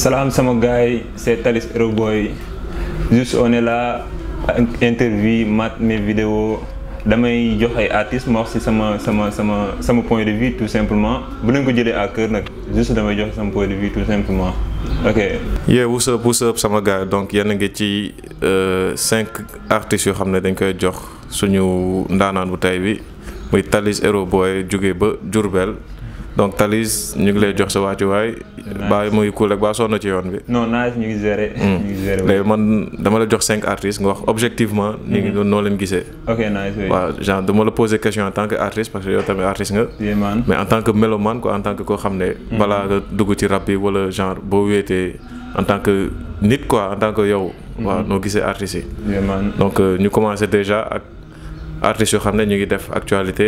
Salam sama guys, c'est Talliz Hero Boy. Juste on est là, interview Math mes vidéos. Damay jox ay artistes mo wax ci sama point de vue tout simplement. Bu nañ ko jëlé à cœur nak. Juste damay jox sama point de vue tout simplement. OK. Yeah, what's up sama gars. Donc yéen a ngi ci 5 artistes yo xamné dañ koy jox suñu ndaanaan bu tay bi muy Talliz Hero Boy joggé ba Diourbel. Donc Talliz ñu ngi lay jox sa wati way baay muy cool ak ba sonu ci yoon bi non nice ñu ngi gérer lay man dama la jox 5 artistes nga wax objectivement ni ngi no leen gisé OK nice waaw genre dama la poser question en tant que artiste parce que yow tamit artiste nga mais en tant que mélomane quoi en tant que ko xamné bala nga dugg ci rap bi wala genre bo wété en tant que nit quoi en tant que yow waaw no gisé artiste donc ñu commencer déjà ak artiste yo xamné ñu ngi def actualité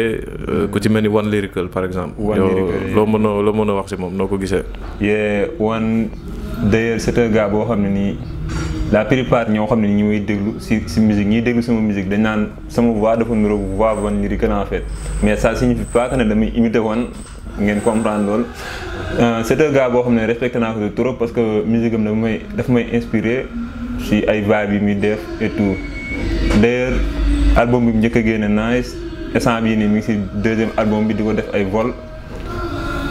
ku ci melni One Lyrical par exemple lo mëna wax ci mom noko gisé yeah One d'ailleurs c'est un gars bo xamné ni la plupart ñoo xamné ñi way déglu ci musique ñi déglu sama musique dañ nane sama voix dafa nuro voix One Lyrical en fait mais ça signifie pas que dama imiter won ngeen comprendre lol c'est un gars bo xamné respecté na ko trop parce que musique am daf may inspirer ci ay vibe yi mi def et tout d'ailleurs album bi ñëk gëna nice essence bi ni mi ci deuxième album bi diko def ay vol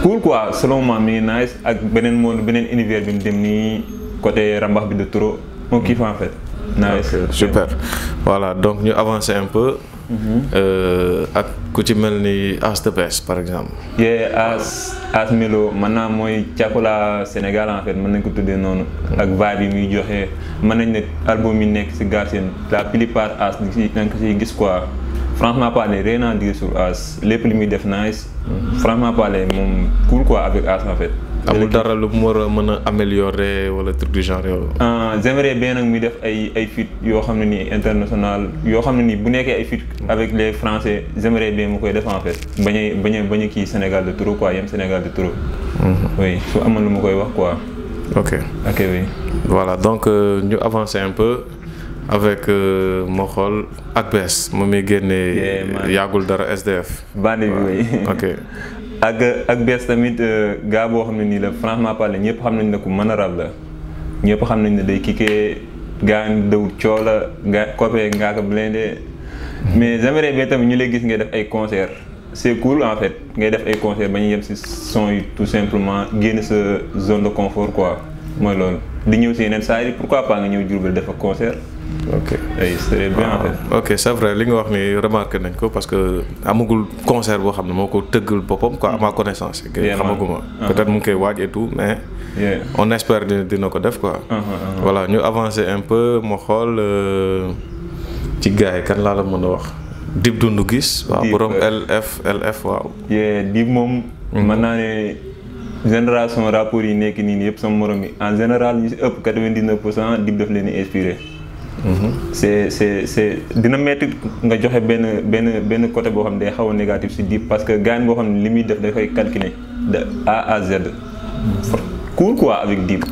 cool quoi selon moi mi nice ak benen monde benen univers bi dem ni côté rambax bi de trop on kiffe en fait nice okay, super voilà donc ñu avancer un peu ak ku ci melni as the best par exemple yeah as melo manna moy chocolat Sénégal en fait man nañ ko tuddé non ak vibe mi joxé man nañ né album mi nek ci garden la plupart as nak ci gis quoi franchement parler rien à dire sur as lepp limi def nice franchement parler mom cool quoi avec as en fait amul dara lu mo wara meuna améliorer wala truc du genre yo j'aimerais bien nak mi def ay feat yo xamné ni international yo xamné ni bu néké ay feat avec les français j'aimerais bien mukoy def en fait bañé ki Sénégal de trop quoi yam Sénégal de trop oui su amul lu mukoy wax quoi OK oui voilà donc ñu avancer un peu avec mo xol ak bes mo mi guéné yagul dara SDF bandi oui OK ak bes tamit ga bo xamné ni la franchement parler ñepp xamnañ ne ko manarab la ñepp xamnañ ne day kiké gaane dew ciola ga copé nga ka blindé mais j'aimerais bien tamit ñu lay gis ngay def ay concert c'est cool en fait ngay def ay concert bañu yem ci son yi tout simplement génn sa zone de confort quoi moy lool di ñew ci yenen saari pourquoi pas nga ñew Diourbel def concert OK ay c'est bien en fait OK c'est vrai li nga wax ni remarqué nañ ko parce que amagul concert bo xamné moko teugal bopam quoi ma connaissance xamaguma peut-être mu koy waj et tout mais on espère dina ko def quoi voilà ñu avancer un peu mo xol ci gaay kan la mëna wax dib dundu gis wa borom LF waaw yeah dib mom manane génération rapport yi nek ni yépp sama morom yi en général ñu ci ëpp 99% dib def leen inspirer c'est dina metti nga joxé ben côté bo xamné day xaw négatif ci dip parce que gagne bo xamné limi def da koy calculer de A à Z cool quoi avec dip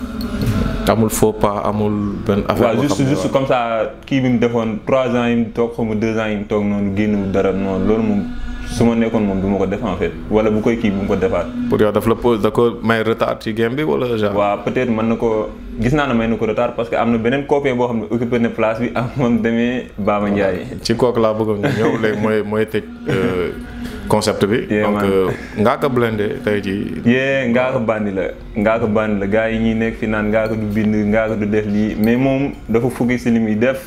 amul faux pas amul ben affaire ouais, juste comme ça ki bim defone 3 ans yim tok xom 2 ans yim tok non gennu dara non lool mom suma nekkon mom duma ko def en fait wala bu koy ki bu ko defat pour yow daf la pose d'accord may retard ci game bi wala genre wa peut-être man nako gis na na may nako retard parce que amna benen copain bo xamne occupé na place bi am mom démé Baba Ndiaye ci kok la bëgg nga ñew lay moy tek concept bi donc nga ka blindé tay ji yeah nga ka bandi la gaay ñi nek fi nan nga ka du bind nga ka du def li mais mom dafa fugé ci limi def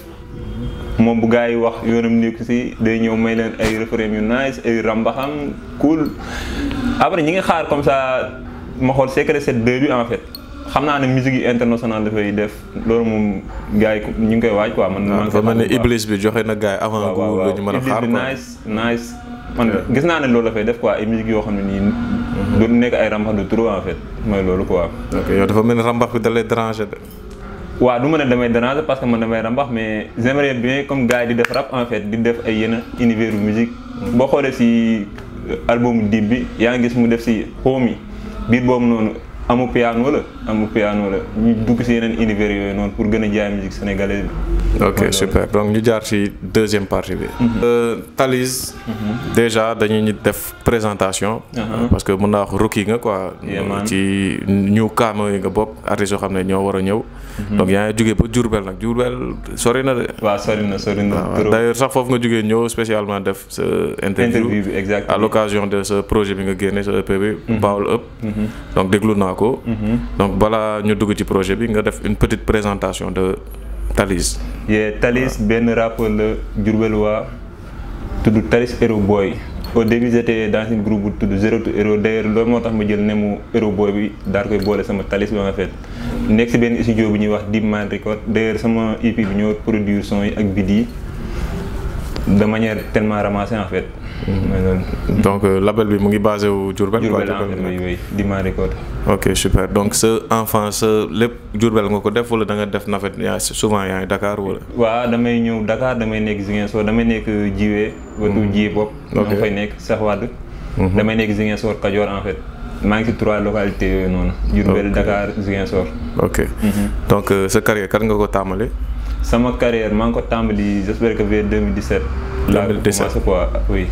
mom bu gaay wax yoonam nek ci day ñew may len ay refrain yu nice ay rambaxam cool après ñi nga xaar comme ça ma xol secret set 2 bi en fait xamna na musique internationale da fay def lolu mom gaay ñi ngi koy waaj quoi man fa mané iblis bi joxé na gaay avant ko do ñu mëna xaar nice man gis na na lolu la fay def quoi ay musique yo xamné ni do nek ay rambax de trop en fait moy lolu quoi OK yow dafa mel rambax bi da lay déranger wa du meuna damay déranger parce que man damay rambax mais j'aimerais bien comme gaay di def rap en fait di def ay yena univers musique bo xolé ci album dib bi ya nga gis mu def ci Homie bi bobu nonu amu piano la ñu dugg ci yeneen univers yooyu noonu pour gën a jaay musique sénégalaise bi. Ok super donc ñu jaar ci deuxième partie bi. Talliz. Déjà dañuy def présentation. Parce que mën naa wax rookie nga quoi. Ci ñu kaama yi nga bokk artistes yoo xam ne ñoo war a ñëw. Donc yaa ngi jugee ba Diourbel nag Diourbel sori na de. Waaw sori na trop d'ailleurs sax foofu nga jugee ñëw spécialement def sa interview bi exactement à l'occasion de ce projet bi nga génne sa EP bi Bawol Up. Donc déglu naa ko. Donc voilà ñu dugg ci projet bi nga def une petite présentation de Talliz. Talliz benn rappeur la Diourbel waa tudd Talliz Hero Boy. Au début j'étais dans un groupe bu tudd Zero to Hero d'ailleurs loolu moo tax ma jël ne mu Hero Boy bi daal koy boole sama Talliz bi en fait. Nekk si benn studio bu ñuy wax Deep Man Record d'ailleurs sama EP bi ñoo produire son yi ak beat yi de manière tellement ramassée en fait. Donc label bi mu ngi basé au Diourbel quoi oui Dima Record. OK super donc ce enfant ce lépp Diourbel nga ko def wala da nga def na fait souvent yaa ngi Dakar wala. Waaw damay ñëw Dakar damay nekk Ziguinchor damay nekk Jiwe watu Jiwe bopp dama fay nekk Cheikh Wade damay nekk Ziguinchor Kajoor en fait. Maa ngi ci 3 localités yooyu noonu Diourbel Dakar Ziguinchor. OK donc sa carrière kan nga ko tàmbali. Sama carrière maa ngi ko tàmbali j'espère que vers 2017. 2017 quoi oui.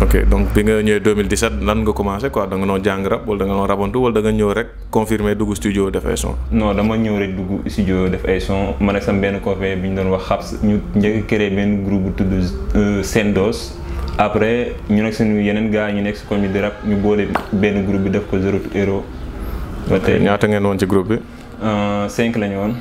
OK donc bi nga ñëwee 2017 lan nga commencé quoi da nga noo jàng rap wala da nga noo rabantu wala da nga ñëw rek confirmer dugg studio def ay son. Non dama ñëw rek dugg studio def ay son man ak sama benn copain bi ñu doon wax xabs ñu njëkk créé benn groupe bu tudd Sendos après ñu nekk suñu yeneen gars ñu nekk si commune de rap ñu boole benn groupe bi def ko Zero to Hero. Ba tey ñaata ngeen woon ci groupe bi. 5 la ñu woon.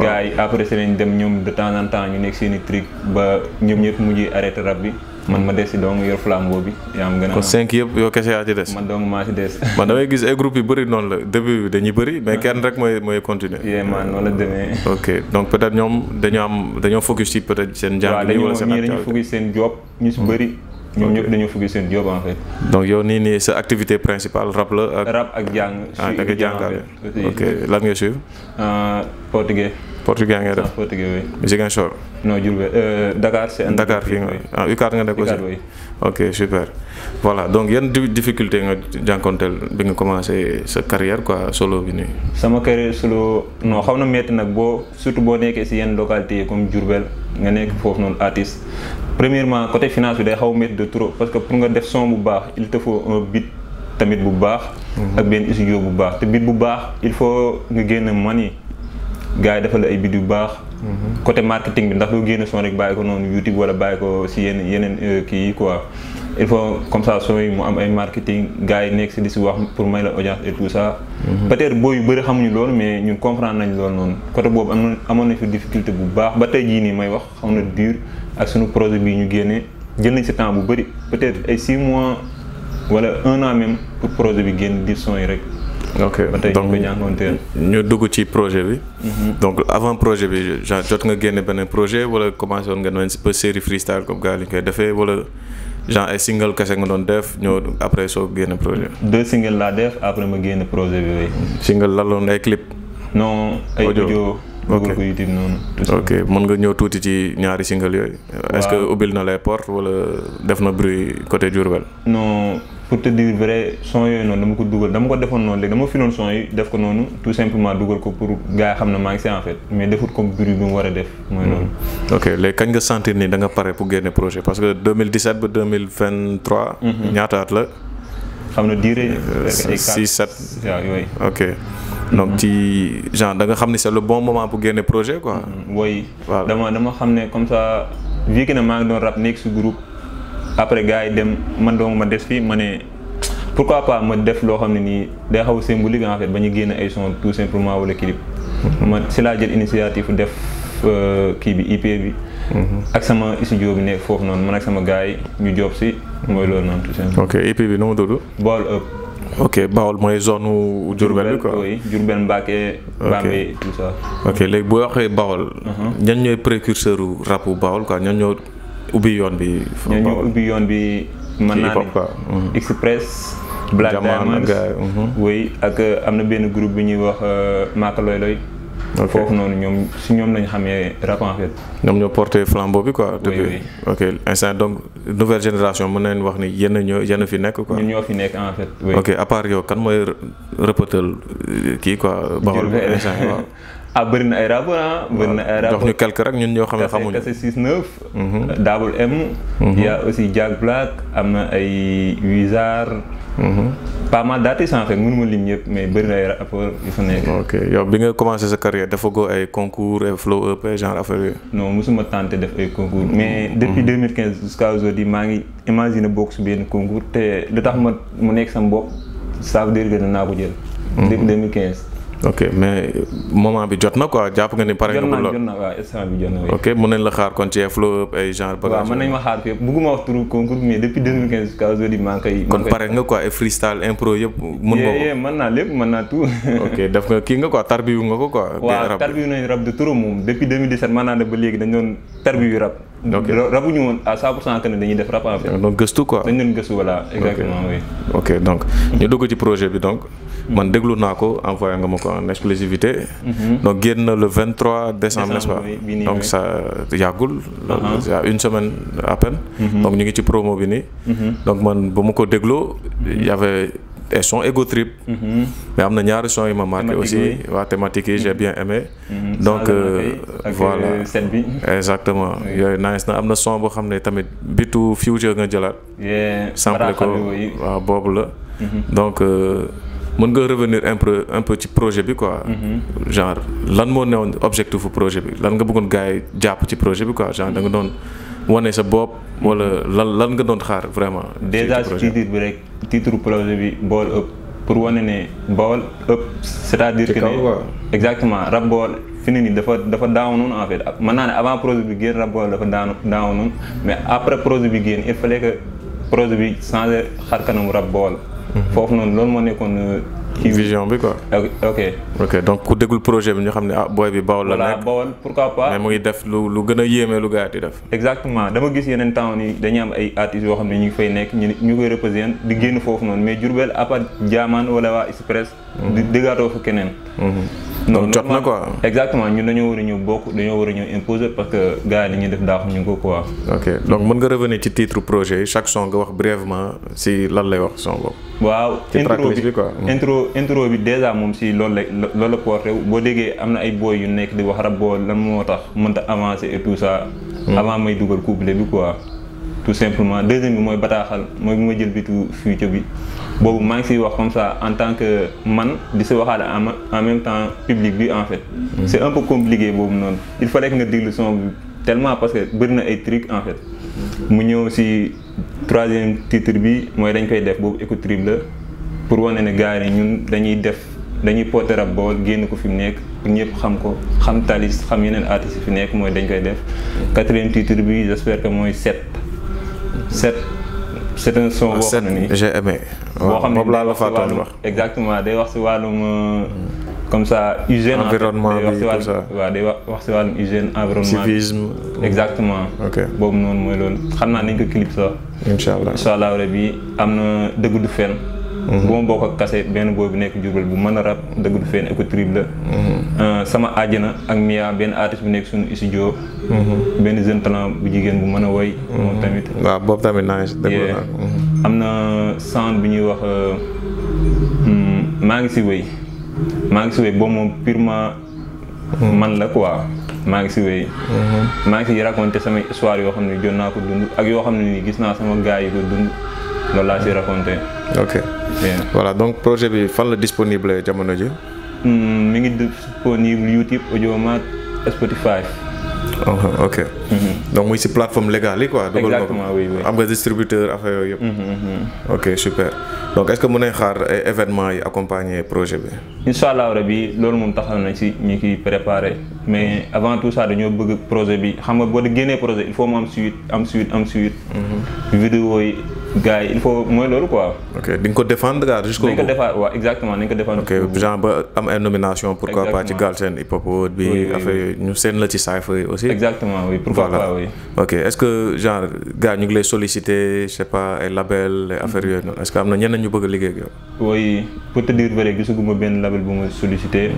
Gars yi après si lañ dem ñoom de temps en temps ñu nekk seeni trick ba ñoom ñëpp mujj arrêté rap bi man ma des si dong yor flambeau bi yaa am gën a kon 5 yëpp yoo kese yaa ci des man dong maa ci des man damay gis ay groupes yu bëri noonu la début bi dañuy bëri mais kenn rek mooy continuer man noonu la demee OK donc peut-être ñoom dañoo focus ci peut-être seen jàng bi wala seen activité dañoo focus seen job ñu si bëri ñoom ñëpp dañoo focus seen job en fait donc yow nii nii sa activité principale rap la ak rap ak jàng da nga jàngale OK lan ngay suivre portugais ngay def portugais oui Ziguinchor non Diourbel Dakar c'est Dakar fii nga UCAD nga nekk aussi OK super voilà donc yan difficulté nga jànkonteel bi nga commencé sa carrière quoi solo bi nii sama carrière solo non xaw na métti nag boo surtout boo nekkee si yenn localité comme Diourbel nga nekk foofu noonu artiste premièrement côté finance bi day xaw métti de trop parce que pour nga def son bu baax il te faut un beat tamit bu baax ak benn studio bu baax te beat bu baax il faut nga génn money gars yi dafa la ay bid yu baax côté marketing bi ndax doo génn son rek bàyyi ko noonu YouTube wala bàyyi ko si yeneen kii quoi il faut comme ça son yi mu am ay marketing gars yi nekk si di si wax pour may la audience et tout ça peut-être boo yu bëri xamuñu loolu mais ñun comprendre nañ loolu noonu côté boobu amoon nañ fi difficulté bu baax ba tey jii nii may wax xam na dur ak suñu projet bii ñu génnee jël nañ si temps bu bëri peut-être ay 6 mois wala 1 an même pour projet bi génn di son yi rek. OK donc ñu dugg ci projet bi. Donc avant projet bi jot nga génne benn projet wala commencé woon nga doon un peu série freestyle comme gars liñ koy defee wala genre ay single kese nga doon def ñoo après soo génne projet. 2 single laa def après ma génne projet bi way. Single la loon ay clip. Non ay audio. OK YouTube noonu. OK mën nga ñëw tuuti ci ñaari single yooyu. Est-ce que ubbil na les portes wala def na bruit côté Diourbel. Non. Pour te dire vrai son yooyu noonu dama ko dugal dama ko defoon noonu léegi dama fi noonu son yi def ko noonu tout simplement dugal ko pour gars yi xam ne maa ngi si en fait mais defut comme bruit bi mu war a def mooy loolu. OK léegi kañ nga sentir ni da nga pare pour génne projet parce que 2017 ba 2023. ñaata at la. xam na durée. 6-7 yooyu. OK donc ci genre da nga xam ni c'est le bon moment pour génne projet quoi. Oui dama xam ne comme ça vu que ne maa ngi doon rap nekk si groupe. Après gars yi dem man dong ma des fii ma ne pourquoi pas ma def loo xam ne nii day xaw symbolique en fait ba ñu génn ay son tout simplement wala clip ma si laa jël initiative def kii bi IP bi ak sama studio bi nekk foofu noonu man ak sama gars yi ñu job si mooy loolu noonu tout simplement. OK IP bi nu mu tudd Bawol Up. OK Bawol mooy zone u Diourbel bi quoi oui Diourbel Mbacké Bambey tout ça. OK léegi boo waxee Bawol ñan ñooy précurseur u rapu Bawol quoi ñan ñoo ubbi yoon bi mën naa ne Express Black Diamonds oui ak am na benn groupe bi ñuy wax Maaka Loy Loy foofu noonu ñoom si ñoom lañ xamee rap en fait. ñoom ñoo porté flambeau bi quoi. Oui. Ok instant donc nouvelle génération mën nañ wax ni yéen fi nekk quoi. Ñun ñoo fi nekk en fait. Oui. Ok à part yow kan mooy rëpëtal kii quoi. Bawol instant waaw. Ah bëri na ay rappeurs ah. Bëri na ay rappeurs jox ñu quelque rek ñun ñoo xam ne xamuñu. Kase 69. Double M. Il y a aussi Jack Black am na ay Wizard. Pas mal d'artistes en fait, mënuma lim yëpp mais bëri na ay rappeurs yu fa nekk. Ok yow bi nga commencé sa carrière dafa go ay concours ay flow up genre affaire yooyu. Non musuma tenté def ay concours mais depuis 2015 jusqu'à aujourd'hui maa ngi imaginer bokk si benn concours te lu tax mu nekk sama bopp ça veut dire que danaa ko jël. Depuis 2015. Ok mais moment bi jot na quoi jàpp nga ni pare nga pour lool jot na waaw instant bi jot na. Ok mën nañ la xaar kon ci flow ay genre bagage. Waaw mën nañ ma xaar fépp bëgguma wax turu concours mais depuis 2015 jusqu'à aujourd'hui maa ngi koy. Kon pare nga quoi et freestyle impro yëpp. Mën nga ko mën naa lépp mën naa tout. Ok def nga kii nga quoi tarbiwu nga ko quoi. Waaw tarbiwu nañ rap de trop moom depuis 2017 maanaam ba léegi dañu doon tarbiwu rap. Donc rabuñu woon à 100% que ne dañuy def rap en fait. Donc gëstu quoi dañu doon gëstu voilà exactement oui. Ok donc ñu dugg ci projet bi donc. Man déglu naa ko envoyé nga ma ko en exclusivité. Donc génn le 23 décembre n'est-ce pas. Donc ça yàggul. Il y a une semaine à peine. Donc ñu ngi ci promo bi nii. Donc man ba ma ko dégloo y avait des sons ego trip. Mais am na ñaari sons yi ma marqué aussi waa thématique yi j'ai bien aimé. Donc voilà exactement yooyu nice na am na son boo xam ne tamit bitu future nga jëlaat. sample ko waaw boobu la. Donc mën nga revenir un peu ci projet bi quoi. Genre lan moo newoon objectif bu projet bi lan nga bëggoon gars yi jàpp ci projet bi quoi genre da nga doon wane sa bopp wala lan nga doon xaar vraiment. Déjà ci titre bi rek titre projet bi Baol Up pour wane ne Baol Up c'est-à-dire que exactement rap Baol fi ne nii dafa daaw noonu en fait mën naa ne avant projet bi génn rap Baol dafa daaw noonu mais après projet bi génn il fallait que projet bi changer xar kanamu rap Baol. Foofu noonu loolu moo nekkoon vision bi quoi. Ok donc ku déglu projet bi ñu xam ne ah booy bi Baol la nekk. Voilà Baol pourquoi pas. Mais mu ngi def lu gën a yéeme lu gars yi di def. Exactement dama gis yeneen temps yi dañuy am ay artistes yoo xam ne ñu ngi fay nekk ñu koy représenter di génn foofu noonu mais Diourbel à part Diamane wala waa Express. di déggaatoo fa keneen. Donc jot na quoi. Exactement ñun dañoo war a ñëw bokk dañoo war a ñëw imposer parce que gars yi dañuy def daaxu ñu ko quoi. Ok donc mën nga revenir ci titre projet yi chaque son nga wax brièvement si lan lay wax son boobu. Waaw intro bi déjà moom si loolu la porté boo déggee am na ay boy yu nekk di wax rap Baol lan moo tax mënta avancer et tout ça. Avant may dugal couplet bi quoi. Tout simplement deuxième bi mooy bataaxal mooy bi ma jël bitu future bi boobu maa ngi siy wax comme ça en tant que man di si waxaale en même temps public bi en fait. C'est un peu compliqué boobu noonu il fallait que nga déglu son bi tellement parce que bëri na ay trucs en fait. Mu ñëw si troisième titre bi mooy dañ koy def boobu écoute trip la pour wane ne gars yi ñun dañuy def dañuy porter rap Baol génn ko fi mu nekk pour ñëpp xam ko xam Talliz xam yeneen artistes fi nekk mooy dañ koy def. Quatrième titre bi j'espère que mooy 7. C'est un son boo xam ne nii j'ai aimé boobu laa la faatoon wax exactement day wax si wàllum comme ça hygiène environnement bi tout ça waaw day wax si wàllum hygiène environnement civisme exactement boobu noonu mooy loolu xam naa nañ ko clip sax incha allah rabbi am na dëgg du fen bu ma bokk ak kase benn boobu nekk Diourbel bu mën a rap dëgg du fen écoute trip la sama àjjana ak Mia benn artiste bu nekk suñu studio benn jeune talent bu jigéen bu mën a woy moom tamit waaw boobu tamit nice dëgg la am na sound bi ñuy wax maa ngi si wéy boobu moom purement man la quoi maa ngi si wéy maa ngi si raconté samay histoire yoo xam ne jot naa ko dund ak yoo xam ne nii gis naa sama gars yi ko dund loolu laa si raconté ok voilà donc projet bi fan la disponible jamono ji mi ngi disponible YouTube Audiomack Spotify ok donc muy si plateforme légale yi quoi dugal exactement oui am nga distributeur affaire yooyu yëpp ok super donc est-ce que mën nañ xaar ay événements yi accompagner projet bi incha allah rabi loolu moom taxaw na si ñu kiy préparé mais avant tout ça dañoo bëgg projet bi xam nga boo génnee projet il faut mu am suite vidéo yi gars il faut mooy loolu quoi. Ok, di nga ko défendre daal jusqu'au bout. Di nga ko défendre waaw exactement, di nga ko défendre. Ok, genre ba am ay nomination pourquoi pas ci Galsen hip hop bi affaire ñu seen la ci Cypher yi aussi. Exactement oui, pourquoi pas oui. Ok, est-ce que genre gars ñu ngi lay solliciter je sais pas ay label ay affaire yooyu noonu, est-ce que am na ñenn ñu bëgg a liggéey ak yow? Oui, pour te dire vrai gisaguma benn label bu ma solliciter.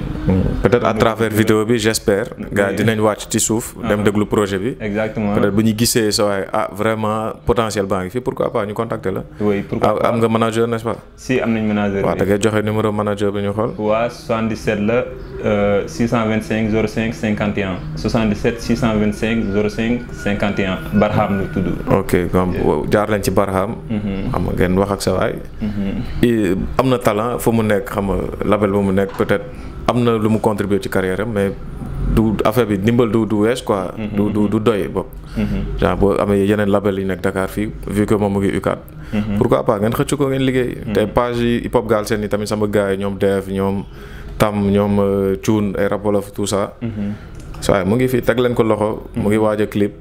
Peut-être à travers vidéo bi j'espère gars dinañ wàcc ci suuf dem déglu projet bi. Exactement, peut-être bu ñu gisee sa waay ah vraiment potentiel baa ngi fi pourquoi pas ñu contacter la. Oui, pourquoi pas. Am nga manager n'est-ce pas? Si am nañ manager. Waaw da ngay joxe numéro manager bi ñu xool. Waaw 77 la 625 05 51 77 625 05 51 Barham la tudd. Ok, comme jaar lañ ci Barham. Xam nga ngeen wax ak sa waay. Am na talent fu mu nekk xam nga label bu mu nekk peut-être am na lu mu contribuer ci carrière mais du affaire bi ndimbal du wees quoi. Du doy bopp. Genre boo amee yeneen label yi nekk Dakar fii vu que moom mu ngi UCAD. Pourquoi pas ngeen xëcc ko ngeen liggéey. Tey page yi hip hop Galsen yi tamit sama gars yi ñoom Dev ñoom Tam ñoom Thune ay rap wolof tout ça. waaye mu ngi fi teg leen ko loxo. mu ngi waaj a clip.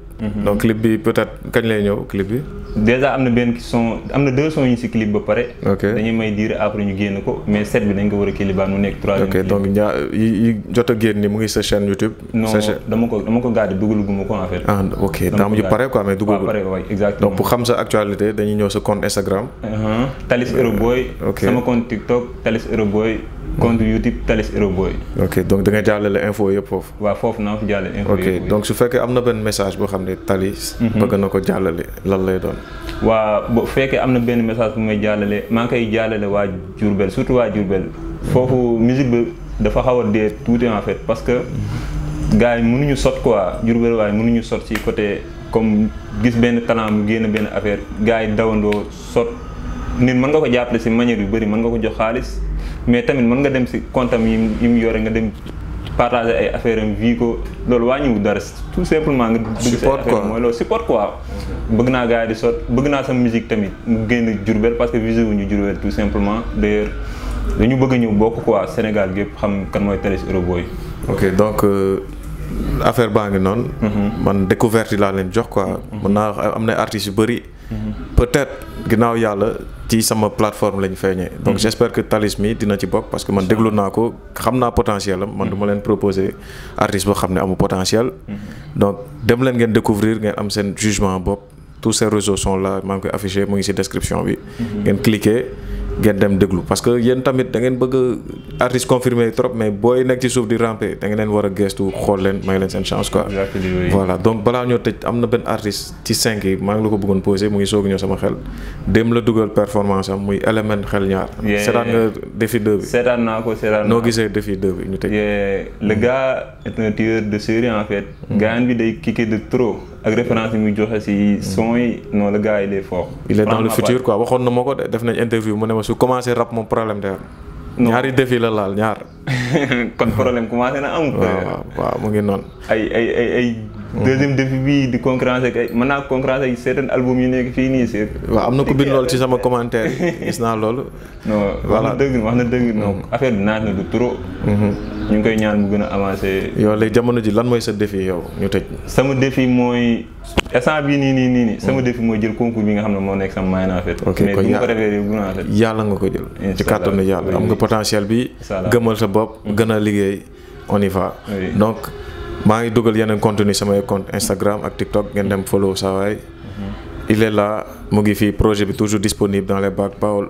donc clip bi peut-être kañ lay ñëw clip bi. Déjà am na benn son am na deux sons yu ci clip ba pare. Ok, dañuy may diir après ñu génn ko mais set bi dañ ko war a clip ba mu nekk 3. Ok, donc ñaar yi jot a génn ni mu ngi sa chaîne YouTube. Non dama ko gardé dugaluguma ko en fait. Ah ok, daa mujj pare quoi mais dugalugul. Pare waay exactement. Donc pour xam sa actualité dañuy ñëw sa compte Instagram. Talliz Hero Boy. Ok, sama compte TikTok Talliz Hero Boy. Compte YouTube Talliz Hero Boy. Ok, donc da nga jàllale info yëpp foofu. Waaw foofu naa fi jàllale info yëpp. Ok, donc su fekkee am na benn message boo xam ne Talliz bëgg na ko jàllale lan lay doon? Waaw bu fekkee am na benn message bu may jàllale maa ngi koy jàllale waa Diourbel surtout waa Diourbel foofu musique bi dafa xaw a dee tuuti en fait parce que gars yi mënuñu sot quoi Diourbel waaye mënuñu sot ci côté comme gis benn talent mu génn benn affaire gars yi dawandoo sot nit mën nga ko jàppale si manière yu bëri mën nga ko jox xaalis. Mais tamit mën nga dem ci comptam yi mu yore nga dem partager ay affaire am vie ko loolu wàññiwu dara tout simplement nga dugg support quoi mooy loolu support quoi. bëgg naa gars yi di sot bëgg naa sama musique tamit mu génn Diourbel parce que visé wuñu Diourbel tout simplement d'ailleurs dañu bëgg a ñëw bokk quoi Sénégal gépp xam kan mooy Talliz Hero Boy. Ok, donc affaire baa ngi noonu. Man découverte yi laa leen jox quoi. Mën naa am na artistes yu bëri. Peut-être ginnaaw yàlla ci sama plateforme lañ feeñee. Donc j'espère que Talliz mi dina ci bokk parce que man déglu naa ko xam naa potentiel am. Man du ma leen proposer artiste boo xam ne amu potentiel. Donc dem leen ngeen découvrir ngeen am seen jugement bopp. Tous ces réseaux sont là maa ngi koy affiché mu ngi ci description bi. Ngeen cliquer ngeen dem déglu parce que yéen tamit da ngeen bëgg artiste confirmé trop mais booy nekk ci suuf di ramper da ngeen leen war a gëstu xool leen may leen seen chance quoi. Voilà, donc balaa ñoo tëj am na benn artiste ci 5 yi maa ngi la ko bëggoon posé mu ngi soog ñëw sama xel dem la dugal performance am muy élément xel ñaar. Seetaan nga défi 2 bi. Seetaan naa ko seetaan naa ko noo gisee défi 2 bi ñu tëj. Le gars est un tueur de série en fait. Gaan bi day kické de trop ak référence yi muy joxe si son yi non le gars il est fort. Il est dans le futur quoi waxoon na ma ko def nañ interview mu ne ma su commencé rap moom problème day am. ñaari défi la laal ñaar. Kon problème commencé na am. waaw waaw mu ngi noonu. ay deuxième défi bii di concurrencer ak mën naa concurrencer ak certains albums yu nekk fii nii si. waaw am na ku bind loolu ci sama commentaire gis naa loolu. voilà wax na dëgg non affaire bi naaj na du trop. ñu ngi koy ñaan mu gën a avancer. yow léegi jamono ji lan mooy sa défi yow ñu tëj. sama défi mooy instant bii nii sama défi mooy jël concours bi nga xam ne moo nekk sama main en fait. ok mais bu ma ko defee rek gën a rafet. yàlla nga ko jël. ci kàttanu yàlla am nga potentiel bi. gëmal sa bopp gën a liggéey on y va. donc maa ngi dugal yeneen contenu samay compte Instagram ak TikTok ngeen dem follow sa waay. il est là mu ngi fii projet bi toujours disponible dans les bacs Bawol.